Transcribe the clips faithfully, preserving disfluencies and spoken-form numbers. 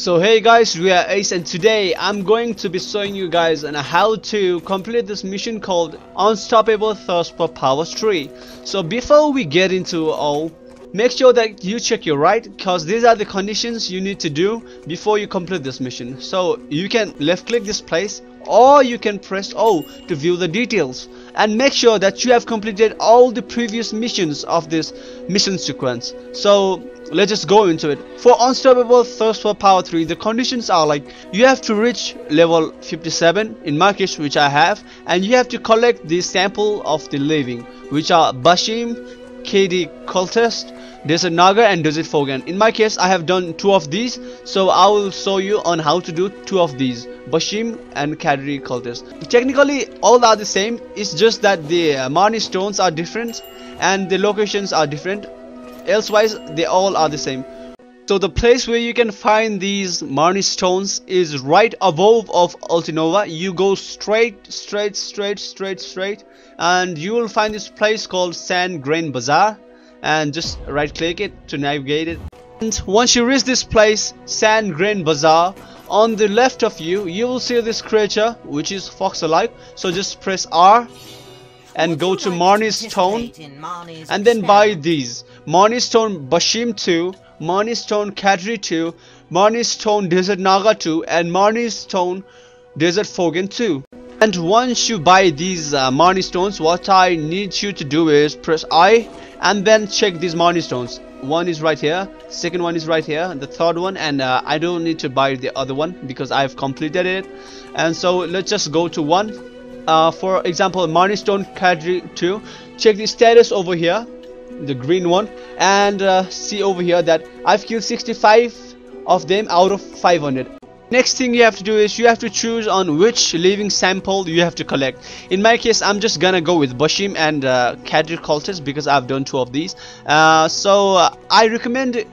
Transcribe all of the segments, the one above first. So hey guys, we are Ace and today I'm going to be showing you guys on how to complete this mission called Unstoppable Thirst for Power three. So before we get into all, make sure that you check your right, cause these are the conditions you need to do before you complete this mission. So you can left click this place or you can press O to view the details, and make sure that you have completed all the previous missions of this mission sequence. So let's just go into it. For Unstoppable Thirst for Power three, the conditions are like you have to reach level fifty-seven in my case, which I have, and you have to collect the sample of the living, which are Bashim, Kadri Cultist, Desert Naga and Desert Fogan. In my case I have done two of these, so I will show you on how to do two of these, Bashim and Kadri Cultist. Technically all are the same, it's just that the Marni stones are different and the locations are different. Elsewise they all are the same. So the place where you can find these Marni stones is right above of Altinova. You go straight straight straight straight straight and you will find this place called Sand Grain Bazaar, and just right click it to navigate it. And once you reach this place, Sand Grain Bazaar, on the left of you you will see this creature which is fox alike, so just press R and go to Marni stone and then buy these Marni stone Bashim two, Marni stone Kadri two, Marni stone Desert Naga two and Marni stone Desert Fogan two. And once you buy these uh, Marni stones, what I need you to do is press I and then check these Marni stones. One is right here, second one is right here, and the third one, and uh, I don't need to buy the other one because I've completed it. And so let's just go to one. Uh, for example, Marni stone Kadri two, check the status over here, the green one, and uh, see over here that I've killed sixty-five of them out of five hundred. Next thing you have to do is you have to choose on which living sample you have to collect. In my case I'm just gonna go with Bashim and uh, Kadri Cultist because I've done two of these, uh, so uh, I recommend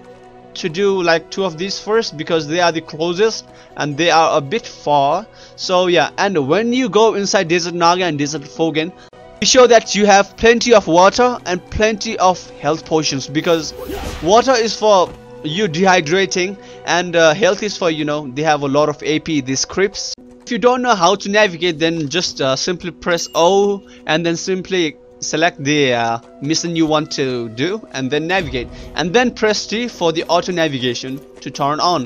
to do like two of these first because they are the closest and they are a bit far. So yeah, and when you go inside Desert Naga and Desert Fogan, be sure that you have plenty of water and plenty of health potions, because water is for you dehydrating and uh, health is for, you know, they have a lot of A P, these creeps. If you don't know how to navigate, then just uh, simply press O and then simply select the uh, mission you want to do and then navigate, and then press T for the auto navigation to turn on.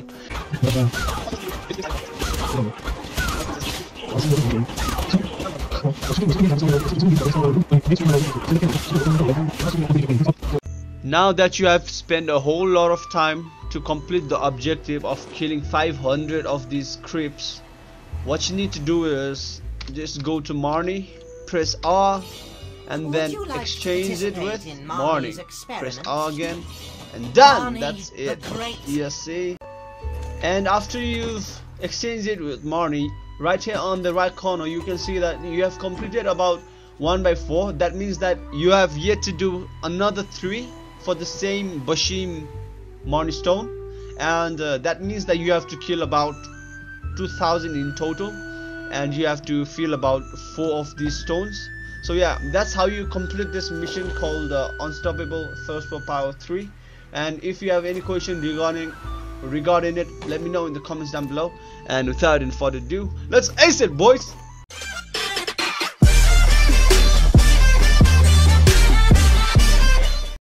Now that you have spent a whole lot of time to complete the objective of killing five hundred of these creeps, what you need to do is just go to Marni, press R and then like exchange it with Marni, press R again, and done! Marni, that's it, you see. And after you've exchanged it with Marni, right here on the right corner you can see that you have completed about one by four. That means that you have yet to do another three for the same Bashim Marni stone, and uh, that means that you have to kill about two thousand in total, and you have to fill about four of these stones. So yeah, that's how you complete this mission called uh, Unstoppable Thirst for Power three. And if you have any question regarding regarding it, let me know in the comments down below. And without any further ado, let's ace it, boys!